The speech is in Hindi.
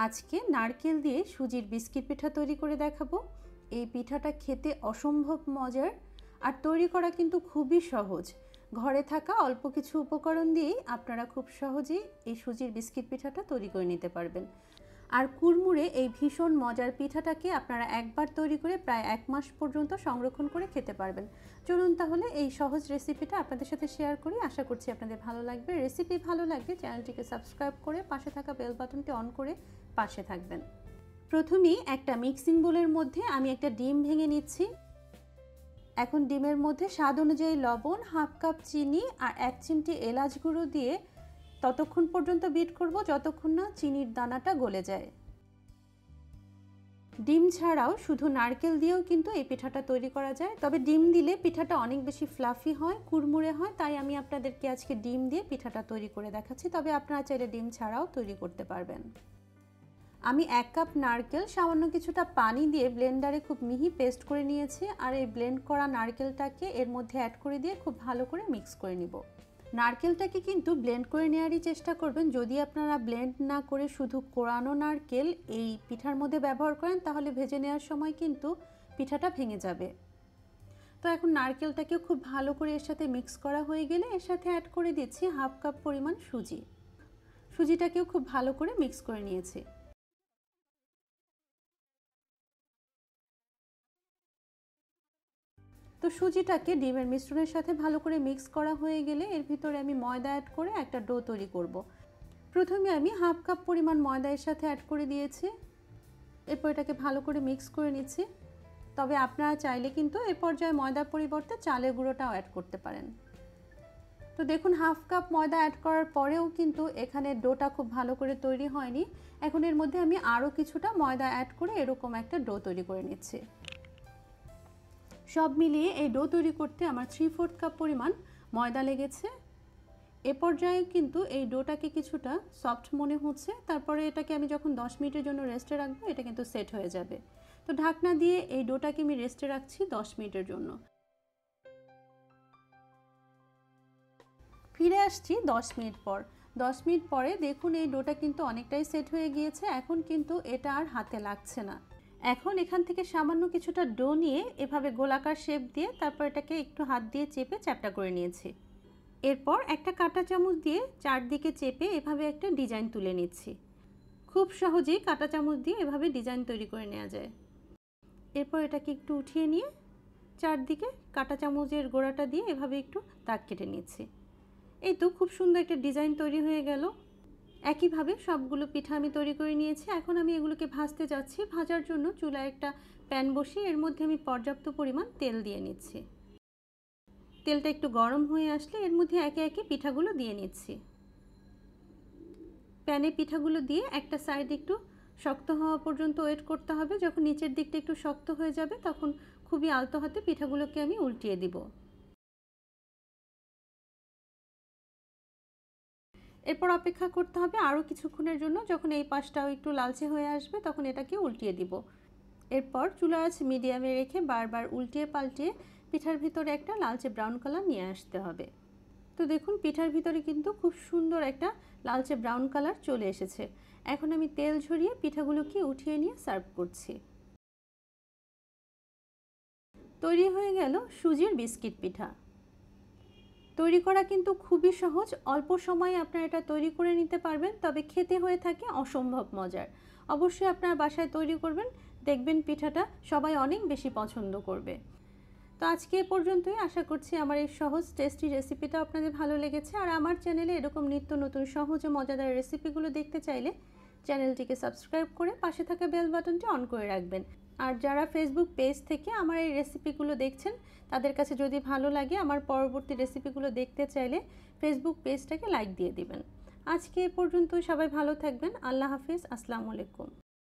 आज के नारकेल दिए सूजिर बिस्किट पिठा तैरी करे देखाबो। ये पिठाटा खेते असम्भव मजार और तैरी करा किन्तु खूब ही सहज। घरे थाका अल्प किछु उपकरण दिए आपनारा खूब सहजेई ये सूजिर बिस्किट पिठाटा तैरी करे निते पारबेन। और कुरमुरे ये भीषण मजार पिठाटाके आपनारा एकबार तैरी करे प्राय एक मास पर्यन्त संरक्षण करे खेते पारबेन। चलुन ताहले एई सहज रेसिपिटा आपनादेर साथे शेयर करी। आशा करछि आपनादेर भालो लागबे। रेसिपि भालो लागले चैनलटिके सबस्क्राइब करे पाशे थाका बेल बाटनटी अन करे पाशे थाकबेन। प्रथमेई एकटा मिक्सिंग बोलेर मध्ये आमि एकटा डिम भेंगे निচ্ছি। एखन डिमेर मध्ये स्वाद अनुयायी लवण, हाफ कप चीनी और एक चिमटी एलाच गुड़ो दिए ततक्षण पर्यन्त बीट करब जतक्षण ना चीनिर दानाटा गले जाए। डिम छाड़ाओ शुधु नारकेल दिएও किन्तु एई पिठाटा तैरी करा जाए, तबे डिम दिले पिठाटा अनेक बेशी फ्लाफी हय, कुरमुरे हय। ताई आमि आपनादेरके आजके डिम दिए पिठाटा तैरी करे देखाच्छि, तबे आपनारा चाइले डिम छाड़ाओ तैरी करते पारबेन। आमी एक कप नारकेल सामान्य किछुटा पानी दिए ब्लेंडारे खूब मिहि पेस्ट करे निएछि। आर एई ब्लेंड करा नारकेलटाके एर मध्ये ऐड करे दिए खूब भालो करे मिक्स करे निब। नारकेलटाके किन्तु ब्लेंड करे नेयारई चेष्टा करबेन। जोदि आपनारा ब्लेंड ना करे शुधु कोड़ानो नारकेल एई पिठार मध्ये व्यवहार करेन ताहले भेजे नेयार समय किन्तु पिठाटा भेंगे जाबे। तो एखन नारकेलटाके खूब भालो करे एर साथे मिक्स करा हये गेले एर साथे ऐड करे दिएछि हाफ कप परिमाण सूजी। सूजिटाकेও खूब भालो करे मिक्स करे निएछि। तो सूजिटाके डिमेर मिश्रणेर साथे भालो करे मिक्स करा हये गेले एर भितरे आमी मयदा ऐड करे एकटा डो तैरी करब। प्रथमे आमी हाफ कप परिमाण मयदार साथे ऐड करे दिएछि। एरपर एटाके भालो करे मिक्स करे निচ্ছি। तबे आपनारा चाइले किन्तु एई पर्याये मयदार परिबर्ते चालेर गुँड़ोटाও ऐड करते पारेन। तो देखुन हाफ कप मयदा ऐड करार परेও किन्तु एखाने डोटा खूब भालो करे तैरी हयनि। एखन एर मध्ये आमी आरो किछुटा मयदा ऐड करे एरकम एकटा डो तैरी करे निচ্ছি। सब मिलिए ये डो तैरी करते आमार 3/4 कप परिमाण मयदा लेगेছে। ए पर्याये किन्तु ये डोटाके किछुटा सफ्ट मने होच्छे। तारपरे एटाके आमी जखन 10 मिनिटेर जोन्नो रेस्टे राखबो एटा किन्तु सेट हये जाबे। तो ढाकना दिए ये डोटाके आमी रेस्टे राखछि 10 मिनिटेर जोन्नो। फिरे आसछि 10 मिनिट पर। 10 मिनिट परे देखुन ये डोटा किन्तु अनेकटाई सेट हये गियेছে। एखन किन्तु एटा आर हाते लागछे ना। एखन एखान थेके सामान्य किछुटा डो निए एभावे गोलाकार शेप दिए तारपर एटाके एकटु हाथ दिए चेपे च्याप्टा करे निएछि। एरपर एकटा काटा चामच दिए चारदिके चेपे एभावे एकटा डिजाइन तुले निচ্ছি। खूब सहजेই काटा चामच दिए एभावे डिजाइन तैरी करे नेওয়া যায়। एरपर एटाके एकटु उठिए निए चारदिके काटा चामचेर गोड़ाटा दिए एभावे एकटु दाग केटे নিচ্ছি। এই তো खूब सुंदर एकटा डिजाइन तैरी हये गेल। एक ही भावे सबगुलो पिठा आमी तैरी करे निएछि। एखन आमी एगुलोके भाजते जाচ্ছি। भाजार जोन्नो चूलाय एकटा पैन बसिए एर मध्ये आमी पर्याप्त परिमाण तेल दिए निচ্ছি। तेलटा एकटु गरम हये आसले एर मध्ये एके एके पिठागुलो दिए निচ্ছি। पैने पिठागुलो दिए एकटा साइड एकटु शक्त हওয়া पर्यन्त ओয়েট करते हबे। जखन निचेर दिकटा एकटु शक्त हये जाबे तखन खूबই आलतो हाते पिठागुलोके आमी उल्टिए दिब। एरपर अपेक्षा करते हबे आरो किछुक्षणेर जोन्नो। जखन एई पाशटाओ एकटु लालचे हये आसबे तखन एटाके उल्टिए दिब। एरपर चूलार आँच मिडियामे रेखे बार बार उल्टिए पाल्टिए पिठार भितरे एकटा लालचे ब्राउन कलर निये आसते हबे। तो देखुन पिठार भितरे किन्तु खूब सुंदर एकटा लालचे ब्राउन कलर चले एसेछे। एखन आमी तेल झरिए पिठागुलोके उठिए निये सार्व करछि। तैरी हये गेल सूजिर बिस्किट पिठा। तैरी करा किन्तु खूबই सहज। अल्प समय आपनारा एटा तैरी करे निते पारबेन। तबे खेते हये थाके असम्भव मजार। अवश्यই आपनारा बासाय तैरी करबेन, देखबेन पिठाटा सबाई अनेक बेशी पछन्द करबे। तो आजके ए पर्यन्तই। आशा करछि आमार এই सहज टेस्टी रेसिपिटा आपनादेर भालो लेगेছে। और आमार चैनेले एरकम नित्य नतुन सहज ओ मजादार रेसिपिगुलो देखते चाइले चैनलटिके सबस्क्राइब करे पाशे थाका बेल बाटनटी अन करे राखबेन। और जरा फेसबुक पेज थेके आमार ए रेसिपिगुलो देखछेन तादेर काछे जोदि भालो लागे आमार परबर्ती रेसिपिगुलो देखते चाइले फेसबुक पेजटाके लाइक दिए दिबेन। आजके ए पर्यन्तই। सबाई भालो थाकबेन। आल्लाह हाफेज। आसलामु आलैकुम।